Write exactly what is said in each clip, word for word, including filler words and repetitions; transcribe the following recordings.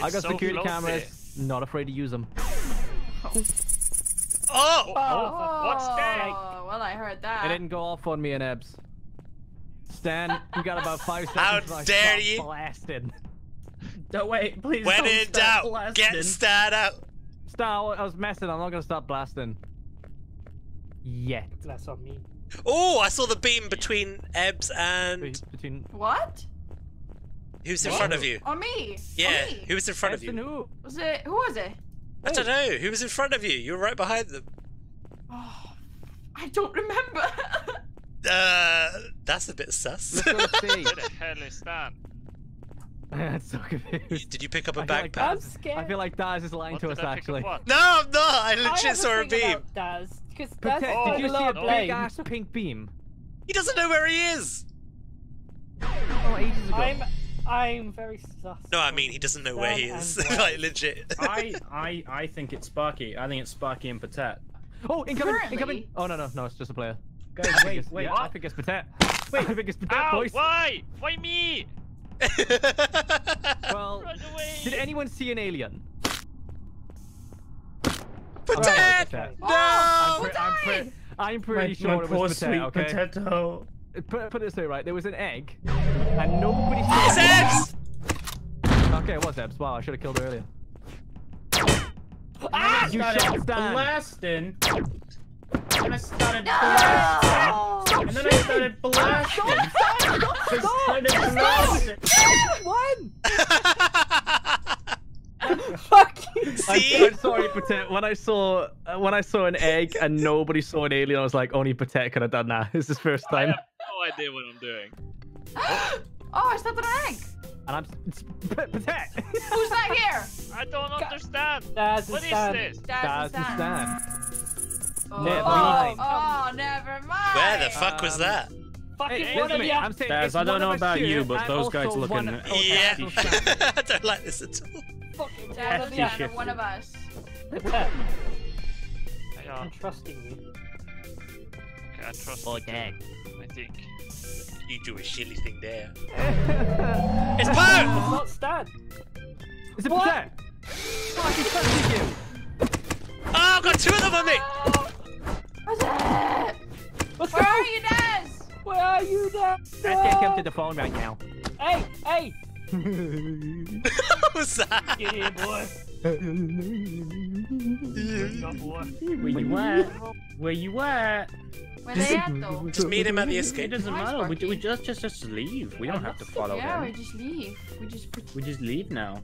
I got so security cameras. There. Not afraid to use them. Oh! Oh! Oh. What's that? Oh, well, I heard that. It didn't go off on me and Ebs. Stan, you got about five seconds. How dare you? Blasted. Don't wait, please. When in doubt, blasting. Get Stan out. Stan, I was messing. I'm not gonna stop blasting. Yet. That's on me. Oh, I saw the beam between Ebs and. Between what? Who's in what? Front of you? On me. Yeah. On me. Who was in front Ebs of you? Who was it? Who was it? I don't know. Who was in front of you? You were right behind them. Oh, I don't remember. uh, that's a bit sus. Who the hell is that? That's so confused. Did you pick up a backpack? Like I'm scared. I feel like Daz is lying what to us, actually. No, I'm not. I legit I saw a beam. Daz, because Daz oh, did you see a big ass pink beam? He doesn't know where he is. Oh, ages ago. I'm, I'm very sus. No, I mean he doesn't know where he is. Like legit. I, I, I think it's Sparky. I think it's Sparky and Patet. Oh, incoming! Currently? Incoming! Oh no, no, no! It's just a player. Guys, wait, wait. Yeah, I think it's Patet. Wait, I think it's Patet, ow, boys. Why? Why me? Well, did anyone see an alien? Patet! Patet. No! I'm, pre I'm, pre I'm pretty my, sure my it was Patet, okay? Potato. Put, put it this way, right? There was an egg, and nobody saw it. It's Ebs! Okay, it was Ebs. Wow, I should have killed her earlier. Ah! You shot Stan! Blasting! And I started blasting! No! And then I started blasting! Stop! Stop! Stop! One! Fuck you! See? I'm sorry, Patet. When I saw uh, when I saw an egg and nobody saw an alien, I was like, only Patet could have done that. This is his first time. I have no idea what I'm doing. Oh, oh I stepped on an egg. And I'm it's Patet. Who's that here? I don't understand. Daz what is Stan. This? Daz and Stan. Oh, never mind. Oh, oh, never mind. Where the fuck um, was that? Hey, one of me. I'm saying, Daz, I don't know about you, you, but those guys looking at yeah. I don't like this at all. Fucking Daz and Stan are one of us. I'm trusting you. Okay, I trust you. I think. You do a shitty thing there. It's Poe! It's not Stan. Is it Poe? Fucking trusting you. Oh, I've got two of them on me! Oh. What's where are you, Daz? Where are you now? Let's get him to the phone right now. Hey! Hey! What was that? Get here, boy. Up, boy. Where you at? Where you at? Where they at, though? Just meet him at the escape. It doesn't matter. We, we just, just, just leave. We don't have to follow yeah, them. Yeah, we just leave. We just We just leave now.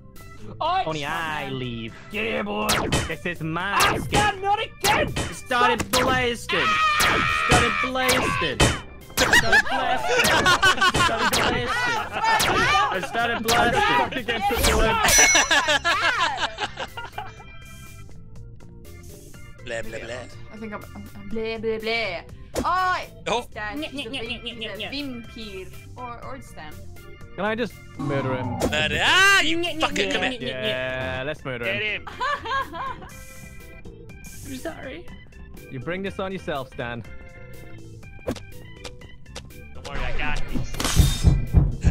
Oh, only I leave. Get here, boy. This is my I escape. Got not again! Started blasting. Started blasting. Started blasting. Started blasting. I started blasting. Blah blah blah. I think I'm, I'm blah blah blah. Oh, oh. Stan, he's a, he's a vampire, or or Stan. Can I just murder him? Murder! Ah, you fucking come here. Yeah, let's murder him. Get him. I'm sorry. You bring this on yourself, Stan. I got oh,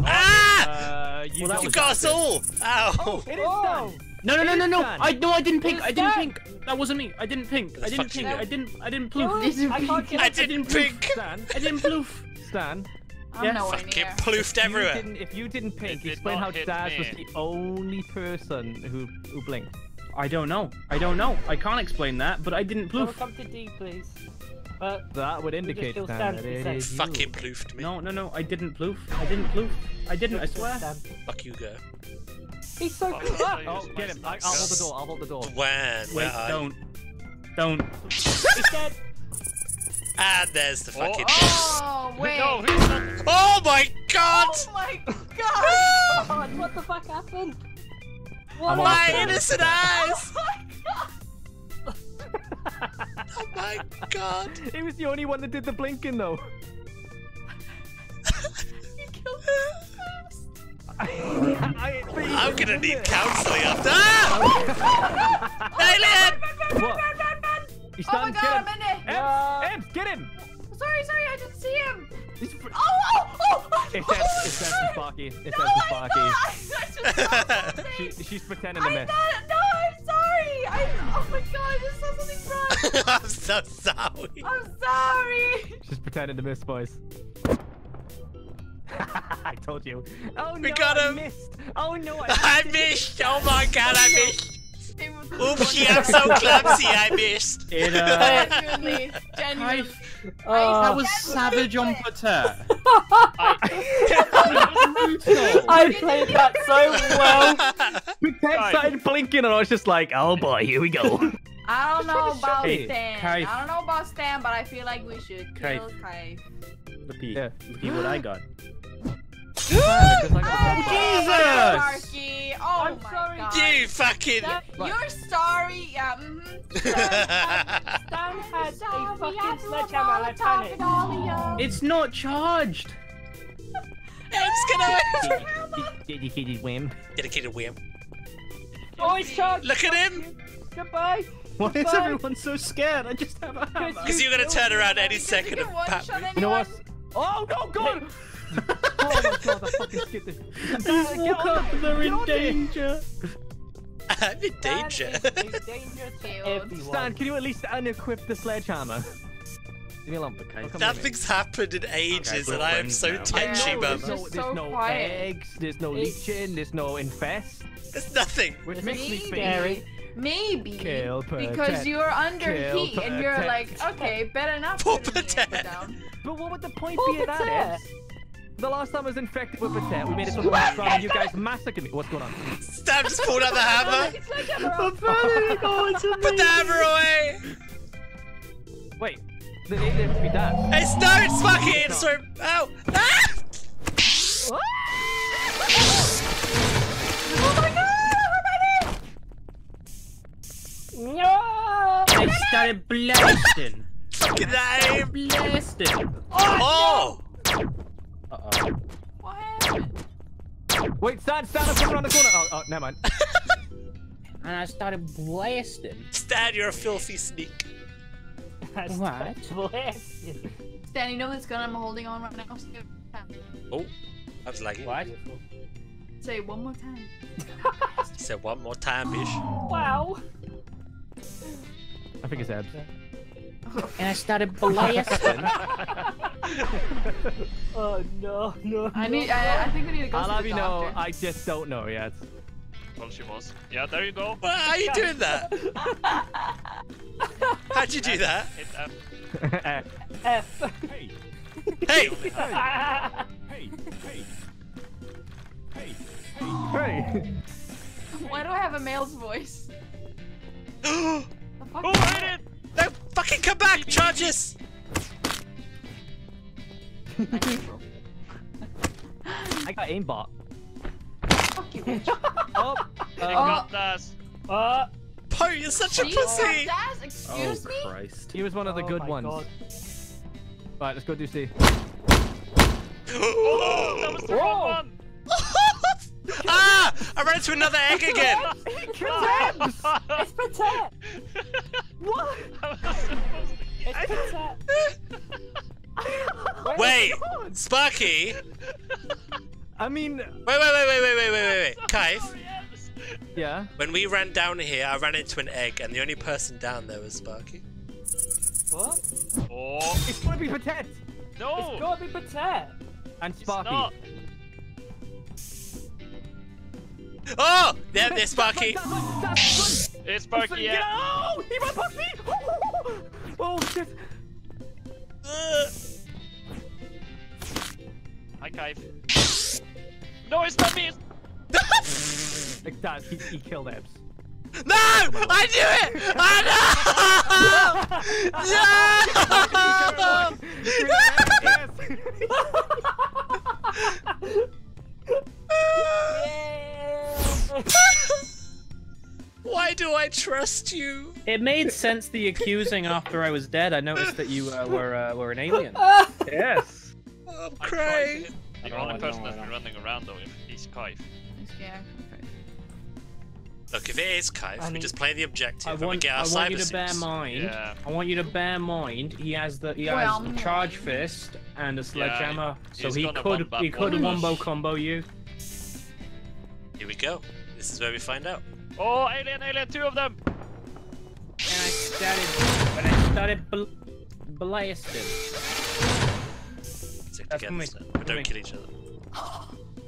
ah! Uh, you well, you got us all! Ow! Oh, it is oh. No, no, no, no, no! I no, I didn't pink. I didn't pink. That wasn't me. I didn't pink. I didn't pink. I didn't. I didn't ploof. I can't get. I didn't pink. Stan. I didn't ploof. Stan. I'm nowhere near. Fucking ploofed everywhere. If you didn't pink, explain how Daz was the only person who who blinked. I don't know. I don't know. I can't explain that. But I didn't ploof. Come to D, please. But that would indicate that it is you. Fucking ploofed me. No, no, no, I didn't ploof. I didn't ploof. I didn't, I swear. Fuck you, girl. He's so cool. Oh, oh, get him. I, I'll hold the door. I'll hold the door. When Wait, don't. I... Don't. He's dead. And there's the fucking... Oh, oh wait. No, oh, my God. Oh, my God. God. What the fuck happened? What my happened? Innocent eyes. Oh, my God. Oh my God! He was the only one that did the blinking, though. You killed me first. I'm gonna need counselling after. Alien! Oh my God! I'm in it. Em, Em, get him! Sorry, sorry, I didn't see him. Oh, oh, oh! It's Em, it's Em, Sparky, it's Em, Sparky. She, she's pretending to miss. No, I'm sorry. I, oh my god, I just saw something wrong. I'm so sorry. I'm sorry. She's pretending to miss, boys. I told you. Oh no, we got him. I missed. Oh no, I missed. I missed. Oh my god, I missed. Oopsie, I'm so clumsy, I missed. It, uh... Genuinely, genuinely. I, uh, that was savage on Pater. I, I played that so well. Pater started blinking and I was just like, oh boy, here we go. I don't know about Stan. Kai. I don't know about Stan, but I feel like we should kill Kai. Look at what I got. Because I got oh, Jesus! Darky. Oh I'm my sorry. God. You fucking. That, you're sorry. Yeah. Mm -hmm. Stan had a fucking sledgehammer. Let's have it. It's not charged. It's gonna. Dedicated whim. Dedicated whim. Oh, it's charged. Look at him. Goodbye. Why Goodbye. is everyone so scared? I just have a hammer. Because you're gonna turn around any second and pop me. You know what? Oh no, God! Oh my god, I fucking skipped this. Just walk up, they're in danger. I'm in danger. Stan, can you at least unequip the sledgehammer? Leave me alone. Nothing's happened in ages and I am so touchy, man. There's no eggs, there's no leeching, there's no infest. There's nothing. Which makes me scary. Maybe because you're under heat and you're like, okay, better enough. But what would the point be of that? The last time I was infected with a tent, we made it to the last round and you guys massacred me. What's going on? Stan just pulled out the hammer. Put the hammer away. Wait, the name there should be Daz. It's no, it's fucking, it's so, ow. Ah! Oh my god, everybody! No! I started blasting. Look at that aim. Blasting. Oh! oh. Uh-oh. What happened? Wait, Stan, Stan, I'm coming around the corner. Oh, oh, never mind. And I started blasting. Stan, you're a filthy sneak. I what? Blasting. Stan, you know this gun I'm holding on right now? Oh, I was like, what? Say it one more time. Say it one more time, bish. Wow. I think it's abs. And I started blasting. Oh no, no, I need. No. I, I think we need to go. I'll have you know, I just don't know yet. Well, she was. Yeah, there you go. Well, how are you doing that? How'd you do F, that? Hit F. F. F. Hey. Hey. Hey. Hey. Hey. Hey. Hey. Why do I have a male's voice? Who hit it? No, fucking come back! Charges! I got aimbot. Fuck you, bitch. Oh, uh, got Daz. Uh, Poe, you're such a you pussy! Daz, excuse oh, me? Christ. He was one of the oh good ones. God. Right, let's go do C. Oh, that was the wrong one! Ah! I ran into another egg again! It pretends! It's pretend! What? It's pretend! Wait, Sparky. I mean. Wait, wait, wait, wait, wait, wait, wait, wait, Kaif. Yeah. When we ran down here, I ran into an egg, and the only person down there was Sparky. What? Oh. It's gonna be Patet. No. It's gotta be Patet. And Sparky. It's not. Oh, there, there's Sparky. It's Sparky. Yeah. No, he my pussy. Oh shit. Uh. Hi, Kaif. No, it's not me! It's... like that, he, he killed Abs. No! I knew it! I know! No! Why do I trust you? It made sense, the accusing after I was dead. I noticed that you uh, were uh, were an alien. Yes. I'm crying. I'm the only know, person that's been running around though is Kaif. Yeah. Okay. Look, if it is Kaif, I mean, we just play the objective I want, and we get our I want cyber you to bear mind. Yeah. I want you to bear mind. He has the he well, has a charge fist and a sledgehammer, yeah, so he could he could wombo combo you. Here we go. This is where we find out. Oh, alien, alien, two of them! And I started, but I started bl blasting. Stick together, me, so we don't kill each other.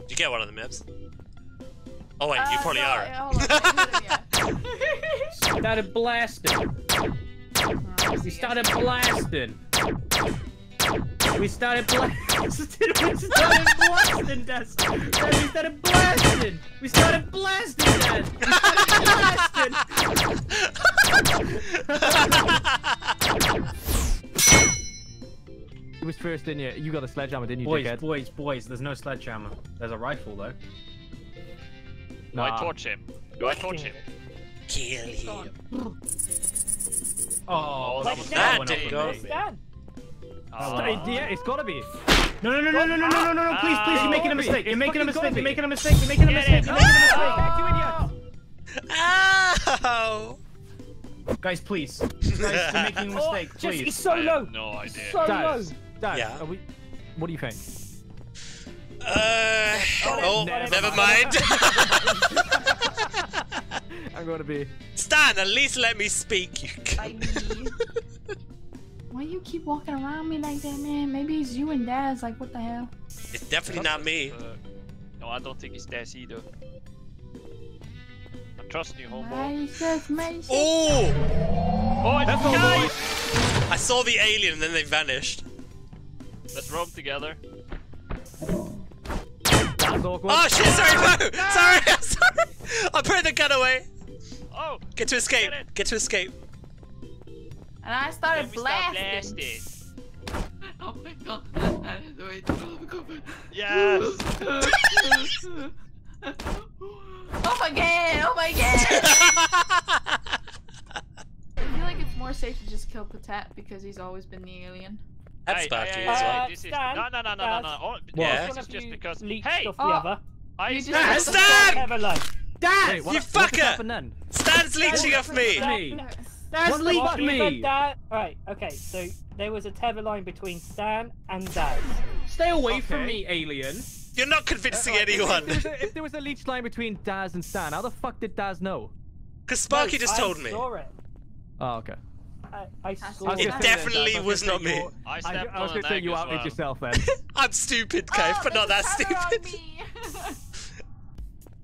Did you get one of the mibs? Oh wait, uh, you probably no, are. Yeah, on, yeah. Started blasting. Oh, we started blasting. We started blasting. We started blasting, Daz. We started blasting. We started blasting, Daz. We started blasting. It was first, didn't you? You got a sledgehammer, didn't you, boys, dickhead? Boys, boys, there's no sledgehammer. There's a rifle, though. Do nah. I torch him? Do I torch him? Kill him. Oh, that was that didn't go. Oh. Yeah, it's gotta be. No, no, no, no, no, no, no, no, no, please, please, you're making a mistake. You're making a mistake. You're making a mistake. You're making a mistake. You're making a mistake. Ow! Guys, please. Guys, you're making a mistake, please. It's so low. No idea. So low. Dad, are we? What do you think? Uh, oh, never, never mind. I'm gonna be. Stan, at least let me speak, you cunt. Why do you keep walking around me like that, man? Maybe it's you and Daz, like, what the hell? It's definitely not me. Uh, no, I don't think it's Daz either. I trust you, homo. Oh! Oh, that's guys! I saw the alien and then they vanished. Let's roam together. Oh shit, sorry, no! No! Sorry, I'm sorry! I put the gun away! Oh! Get to escape! Get, get to escape! And I started blasting! Start blasting. Oh my god! I didn't know it. Yes! Oh my god! Oh my god! I feel like it's more safe to just kill Patat because he's always been the alien. That's hey, bad hey, hey, hey, this is Stan, no, no, no, no, no, no. Oh, yeah. This is just because. Hey! Off the oh, other. I you Stan! Stan! Dad! You fucker! Stan's leeching off me! Stan's leeching off me! Alright, okay, so there was a tether line between Stan and Daz. Stay away okay. from me, alien! You're not convincing uh, uh, anyone! If there, a, if there was a leech line between Daz and Stan, how the fuck did Daz know? Because Sparky no, just told I me. Saw it. Oh, okay. I, I saw it. It definitely that, was not me. I, I, I was going to say you outed well. yourself then. I'm stupid, Cave, oh, but not that stupid.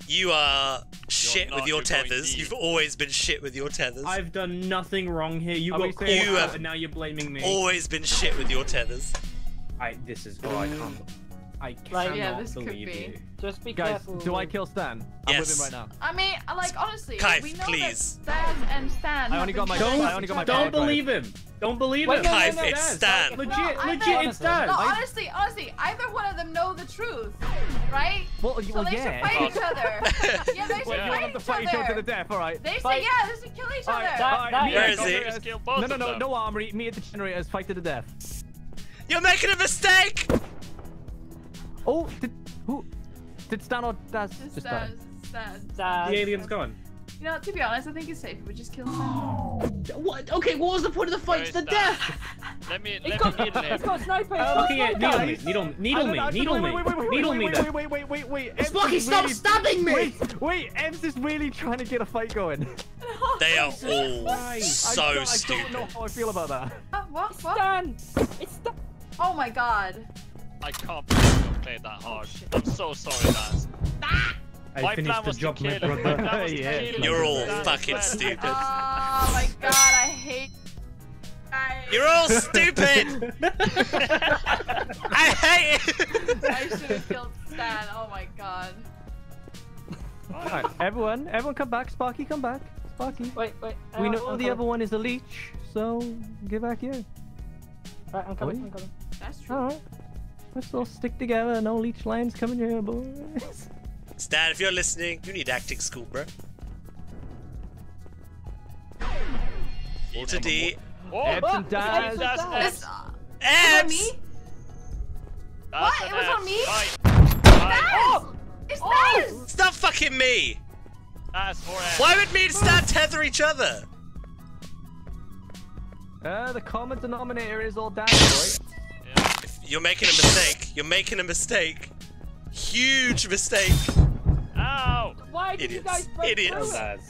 You are shit with your tethers. You've always been shit with your tethers. I've done nothing wrong here. You got caught out and now you're blaming me. Always been shit with your tethers. I. This is. Oh, I can't. I cannot yeah, this believe could be. you. Just be Guys, careful. Do I kill Stan? I'm yes. with him right now. I mean, like honestly, Kaif, we know please. that Stan and Stan. I only got my. Don't, I only got my. Don't believe him. Don't believe Wait, him. Kaif, no, no, no, it's Stan. Like, legit, no, legit, think, it's Stan. No, honestly, honestly, either one of them know the truth, right? Well, you, well so they yeah. should fight each other. Yeah, they should well, fight, each fight each other. To the death, all right. They fight. Say yeah, they should kill each all right, other. Where is he? No, no, no, no armory. Me at the generators. Fight to the death. You're making a mistake. Oh, did who? Did Stan or Daz? Just Daz. Daz. Daz. The alien's gone. You know, to be honest, I think it's safe. We just kill Stan. What? Okay, what was the point of the fight? To the death. Let me. Let me in there. It's got sniper. Okay, needle me, needle, needle me, needle me, needle me. Wait, wait, wait, wait, wait. Sparky, stop stabbing me! Wait, wait. Ems is really trying to get a fight going. They are all so stupid. I don't know how I feel about that. What? What? Stan. It's Stan. Oh my god. I can't believe you played that hard. I'm so sorry, Daz. My plan was to kill him. You're all fucking stupid. Oh my god, I hate you. You're all stupid! I hate it! I should have killed Stan, oh my god. Alright, everyone, everyone come back. Sparky, come back. Sparky. Wait, wait. We know the other one is a leech, so get back here. Alright, I'm coming, I'm coming. That's true. Alright. Let's all stick together, no leech lines coming here, boys. Stan, if you're listening, you need acting school, bro. Walter D. Oh, Ebs and Daz. Ebs! On me? What? It was on me? Daz! It's Daz! It's not fucking me! Why would me and Stan tether each other? Uh, the common denominator is all Daz, right? You're making a mistake. You're making a mistake. Huge mistake. Ow! Why How did you guys break through it?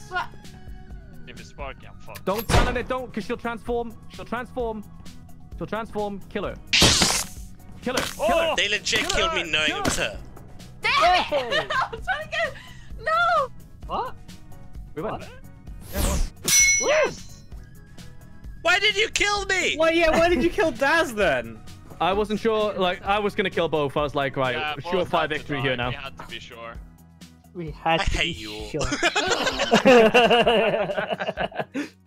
If it's sparking, I'm fucked. Don't stand on it, don't, because she'll transform. She'll transform. She'll transform. Kill her. Kill her. Kill her. They legit killed me knowing it was her. Damn it! I'm trying to get. No! What? We went. Yes! Why did you kill me? Well, yeah, why did you kill Daz then? I wasn't sure, like, I was gonna kill both. I was like, right, yeah, surefire victory here now. We had to be sure. We had I to hate be you all. Sure.